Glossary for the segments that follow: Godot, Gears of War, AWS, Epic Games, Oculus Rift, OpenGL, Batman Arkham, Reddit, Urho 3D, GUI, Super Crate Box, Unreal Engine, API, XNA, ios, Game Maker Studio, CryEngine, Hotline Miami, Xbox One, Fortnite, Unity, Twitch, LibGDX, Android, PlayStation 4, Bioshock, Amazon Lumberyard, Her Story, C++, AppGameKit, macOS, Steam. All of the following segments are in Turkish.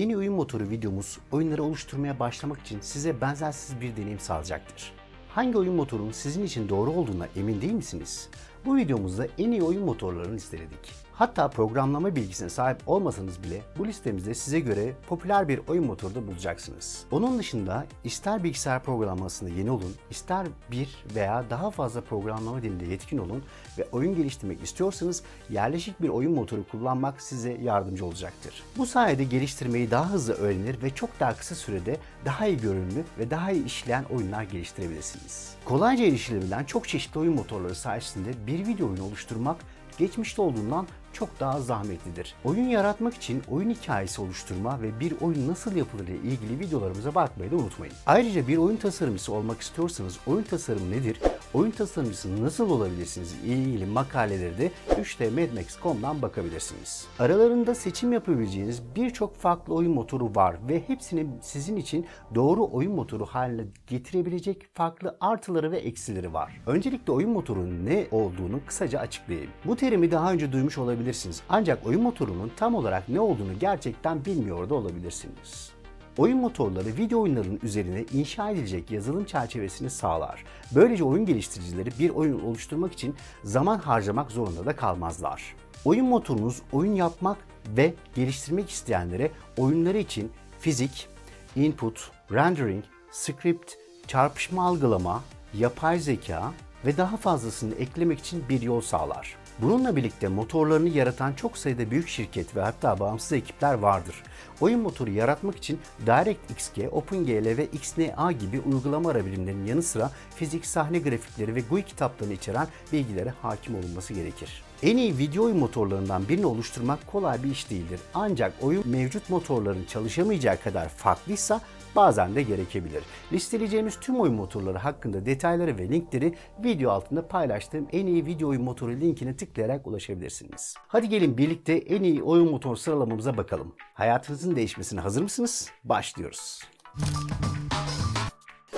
En iyi oyun motoru videomuz oyunları oluşturmaya başlamak için size benzersiz bir deneyim sağlayacaktır. Hangi oyun motorunun sizin için doğru olduğuna emin değil misiniz? Bu videomuzda en iyi oyun motorlarını listeledik. Hatta programlama bilgisine sahip olmasanız bile bu listemizde size göre popüler bir oyun motoru da bulacaksınız. Onun dışında ister bilgisayar programlamasında yeni olun, ister bir veya daha fazla programlama dilinde yetkin olun ve oyun geliştirmek istiyorsanız yerleşik bir oyun motoru kullanmak size yardımcı olacaktır. Bu sayede geliştirmeyi daha hızlı öğrenir ve çok daha kısa sürede daha iyi görünümlü ve daha iyi işleyen oyunlar geliştirebilirsiniz. Kolayca erişilebilen çok çeşitli oyun motorları sayesinde bir video oyunu oluşturmak geçmişte olduğundan çok daha zahmetlidir. Oyun yaratmak için oyun hikayesi oluşturma ve bir oyun nasıl yapılır ile ilgili videolarımıza bakmayı da unutmayın. Ayrıca bir oyun tasarımcısı olmak istiyorsanız oyun tasarımı nedir, oyun tasarımcısı nasıl olabilirsiniz ile ilgili makaleleri de 3dmadmax.com'dan bakabilirsiniz. Aralarında seçim yapabileceğiniz birçok farklı oyun motoru var ve hepsini sizin için doğru oyun motoru haline getirebilecek farklı artıları ve eksileri var. Öncelikle oyun motorunun ne olduğunu kısaca açıklayayım. Bu terimi daha önce duymuş olabilirsiniz. Ancak oyun motorunun tam olarak ne olduğunu gerçekten bilmiyor da olabilirsiniz. Oyun motorları video oyunlarının üzerine inşa edilecek yazılım çerçevesini sağlar. Böylece oyun geliştiricileri bir oyun oluşturmak için zaman harcamak zorunda da kalmazlar. Oyun motorunuz oyun yapmak ve geliştirmek isteyenlere oyunları için fizik, input, rendering, script, çarpışma algılama, yapay zeka ve daha fazlasını eklemek için bir yol sağlar. Bununla birlikte motorlarını yaratan çok sayıda büyük şirket ve hatta bağımsız ekipler vardır. Oyun motoru yaratmak için DirectXG, OpenGL ve XNA gibi uygulama arabilimlerinin yanı sıra fizik, sahne grafikleri ve GUI kitaplarını içeren bilgilere hakim olunması gerekir. En iyi video oyun motorlarından birini oluşturmak kolay bir iş değildir. Ancak oyun mevcut motorların çalışamayacağı kadar farklıysa bazen de gerekebilir. Listeleyeceğimiz tüm oyun motorları hakkında detayları ve linkleri video altında paylaştığım en iyi video oyun motoru linkine tıklayarak ulaşabilirsiniz. Hadi gelin birlikte en iyi oyun motoru sıralamamıza bakalım. Hayatınızın değişmesine hazır mısınız? Başlıyoruz.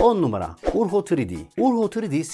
10 numara Urho 3D. Urho 3D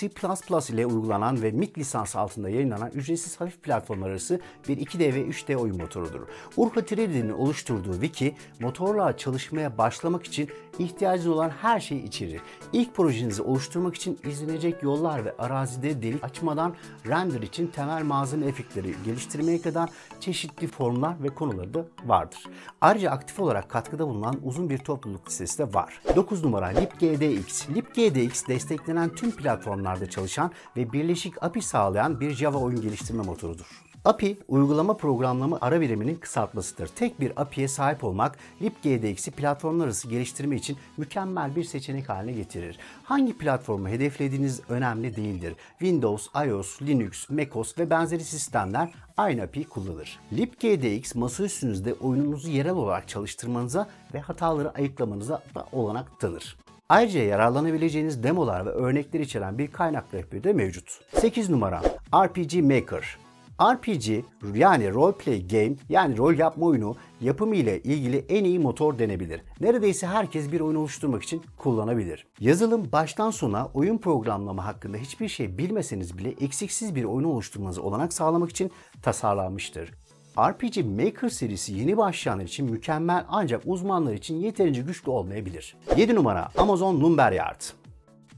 C++ ile uygulanan ve MIT lisansı altında yayınlanan ücretsiz hafif platformlar arası bir 2D ve 3D oyun motorudur. Urho 3D'nin oluşturduğu wiki motorla çalışmaya başlamak için ihtiyacınız olan her şeyi içerir. İlk projenizi oluşturmak için izlenecek yollar ve arazide delik açmadan render için temel malzeme efektleri geliştirmeye kadar çeşitli formlar ve konuları da vardır. Ayrıca aktif olarak katkıda bulunan uzun bir topluluk listesi de var. 9 numara LibGDX. LibGDX desteklenen tüm platformlarda çalışan ve birleşik API sağlayan bir Java oyun geliştirme motorudur. API, uygulama programlama ara biriminin kısaltmasıdır. Tek bir API'ye sahip olmak, LibGDX'i platformlar arası geliştirme için mükemmel bir seçenek haline getirir. Hangi platformu hedeflediğiniz önemli değildir. Windows, iOS, Linux, macOS ve benzeri sistemler aynı API kullanır. LibGDX, masaüstünüzde oyununuzu yerel olarak çalıştırmanıza ve hataları ayıklamanıza da olanak tanır. Ayrıca yararlanabileceğiniz demolar ve örnekler içeren bir kaynak rehberi de mevcut. 8 numara RPG Maker. RPG yani role play game yani rol yapma oyunu yapımı ile ilgili en iyi motor denebilir. Neredeyse herkes bir oyun oluşturmak için kullanabilir. Yazılım baştan sona oyun programlama hakkında hiçbir şey bilmeseniz bile eksiksiz bir oyunu oluşturmanıza olanak sağlamak için tasarlanmıştır. RPG Maker serisi yeni başlayanlar için mükemmel ancak uzmanlar için yeterince güçlü olmayabilir. 7 numara Amazon Lumberyard.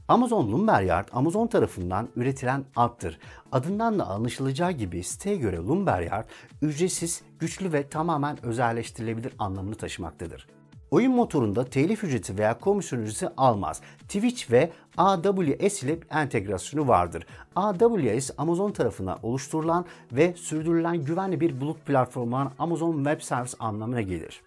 Amazon Lumberyard, Amazon tarafından üretilen addır. Adından da anlaşılacağı gibi siteye göre Lumberyard, ücretsiz, güçlü ve tamamen özelleştirilebilir anlamını taşımaktadır. Oyun motorunda telif ücreti veya komisyon ücreti almaz. Twitch ve AWS ile entegrasyonu vardır. AWS, Amazon tarafından oluşturulan ve sürdürülen güvenli bir bulut platformu olan Amazon Web Service anlamına gelir.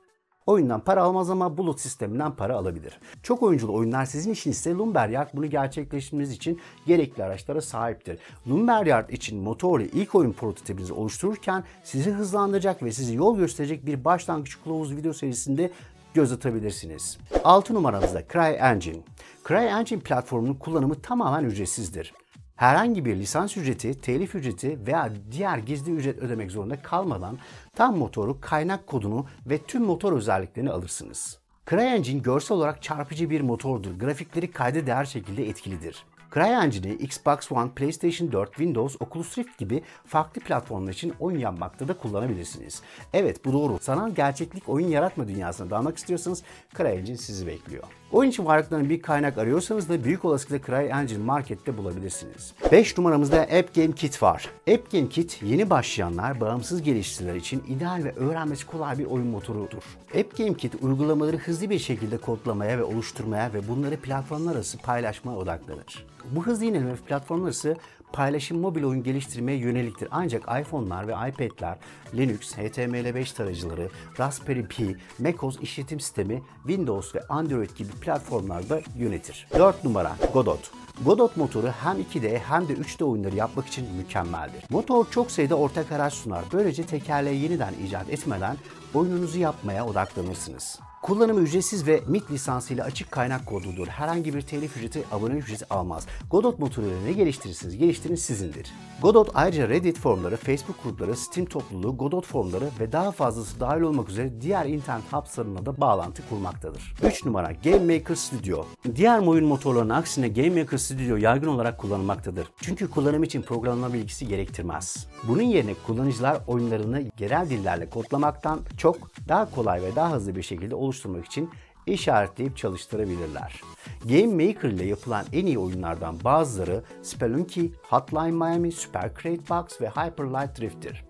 Oyundan para almaz ama bulut sisteminden para alabilir. Çok oyunculu oyunlar sizin işinizse Lumberyard bunu gerçekleştirmeniz için gerekli araçlara sahiptir. Lumberyard için motorlu ilk oyun prototipinizi oluştururken sizi hızlandıracak ve sizi yol gösterecek bir başlangıç kılavuz video serisinde göz atabilirsiniz. 6 numaramızda CryEngine. CryEngine platformunun kullanımı tamamen ücretsizdir. Herhangi bir lisans ücreti, telif ücreti veya diğer gizli ücret ödemek zorunda kalmadan tam motoru, kaynak kodunu ve tüm motor özelliklerini alırsınız. CryEngine görsel olarak çarpıcı bir motordur. Grafikleri kayda değer şekilde etkilidir. CryEngine'i Xbox One, PlayStation 4, Windows, Oculus Rift gibi farklı platformlar için oyun yapmakta da kullanabilirsiniz. Evet, bu doğru. Sanal gerçeklik oyun yaratma dünyasına dalmak istiyorsanız CryEngine sizi bekliyor. Oyun için varlıkların bir kaynak arıyorsanız da büyük olasılıkla CryEngine markette bulabilirsiniz. 5 numaramızda AppGameKit var. AppGameKit yeni başlayanlar, bağımsız geliştiriciler için ideal ve öğrenmesi kolay bir oyun motorudur. AppGameKit uygulamaları hızlı bir şekilde kodlamaya ve oluşturmaya ve bunları platformlar arası paylaşmaya odaklanır. Bu hızlı yenileme ve platformlar arası paylaşım mobil oyun geliştirmeye yöneliktir. Ancak iPhone'lar ve iPad'ler, Linux, HTML5 tarayıcıları, Raspberry Pi, macOS işletim sistemi, Windows ve Android gibi platformlarda yönetir. 4 numara Godot. Godot motoru hem 2D hem de 3D oyunları yapmak için mükemmeldir. Motor çok sayıda ortak araç sunar. Böylece tekerleği yeniden icat etmeden oyununuzu yapmaya odaklanırsınız. Kullanımı ücretsiz ve MIT lisansıyla açık kaynak kodludur. Herhangi bir telif ücreti, abone ücreti almaz. Godot motoruyla ne geliştirirsiniz, geliştirin sizindir. Godot ayrıca Reddit forumları, Facebook grupları, Steam topluluğu, Godot forumları ve daha fazlası dahil olmak üzere diğer internet hapslarına da bağlantı kurmaktadır. 3 numara Game Maker Studio. Diğer oyun motorlarının aksine Game Maker Studio yaygın olarak kullanılmaktadır. Çünkü kullanım için programlama bilgisi gerektirmez. Bunun yerine kullanıcılar oyunlarını yerel dillerle kodlamaktan çok daha kolay ve daha hızlı bir şekilde oluşturmak için işaretleyip çalıştırabilirler. Game Maker ile yapılan en iyi oyunlardan bazıları Spelunky, Hotline Miami, Super Crate Box ve Hyper Light Drift'tir.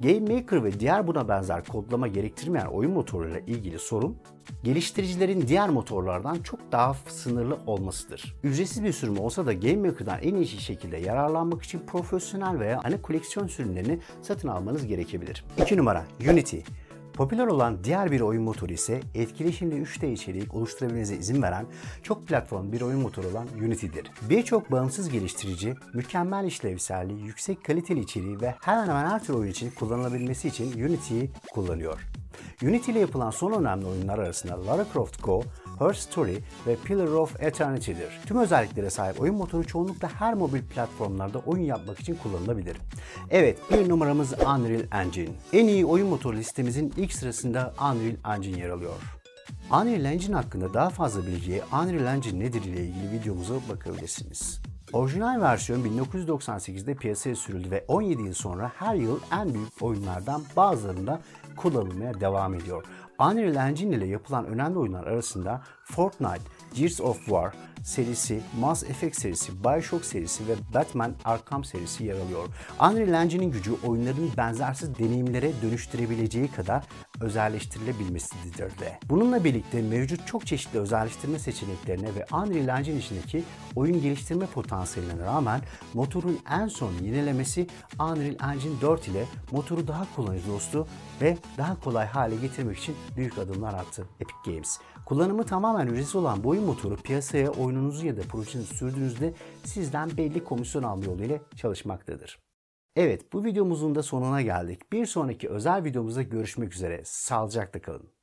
Game Maker ve diğer buna benzer kodlama gerektirmeyen oyun motoruyla ilgili sorun, geliştiricilerin diğer motorlardan çok daha sınırlı olmasıdır. Ücretsiz bir sürüm olsa da Game Maker'dan en iyi şekilde yararlanmak için profesyonel veya ana koleksiyon sürümlerini satın almanız gerekebilir. 2 numara Unity. Popüler olan diğer bir oyun motoru ise etkileşimli 3D içerik oluşturabilmenize izin veren çok platform bir oyun motoru olan Unity'dir. Birçok bağımsız geliştirici mükemmel işlevselliği, yüksek kaliteli içeriği ve hemen hemen her tür oyun için kullanılabilmesi için Unity'yi kullanıyor. Unity ile yapılan son önemli oyunlar arasında Lara Croft Go, Her Story ve Pillar of Eternity'dir. Tüm özelliklere sahip oyun motoru çoğunlukla her mobil platformlarda oyun yapmak için kullanılabilir. Evet, bir numaramız Unreal Engine. En iyi oyun motoru listemizin ilk sırasında Unreal Engine yer alıyor. Unreal Engine hakkında daha fazla bilgiye Unreal Engine nedir ile ilgili videomuza bakabilirsiniz. Orijinal versiyon 1998'de piyasaya sürüldü ve 17 yıl sonra her yıl en büyük oyunlardan bazılarında kullanılmaya devam ediyor. Unreal Engine ile yapılan önemli oyunlar arasında Fortnite, Gears of War serisi, Mass Effect serisi, BioShock serisi ve Batman Arkham serisi yer alıyor. Unreal Engine'in gücü oyunların benzersiz deneyimlere dönüştürebileceği kadar özelleştirilebilmesidir de. Bununla birlikte mevcut çok çeşitli özelleştirme seçeneklerine ve Unreal Engine içindeki oyun geliştirme potansiyeline rağmen motorun en son yenilemesi Unreal Engine 4 ile motoru daha kullanıcı dostu ve daha kolay hale getirmek için büyük adımlar attı Epic Games. Kullanımı tamamen ücretsiz olan bu oyun motoru piyasaya oyununuzu ya da projenizi sürdüğünüzde sizden belli komisyon alma yoluyla çalışmaktadır. Evet, bu videomuzun da sonuna geldik. Bir sonraki özel videomuzda görüşmek üzere. Sağlıcakla kalın.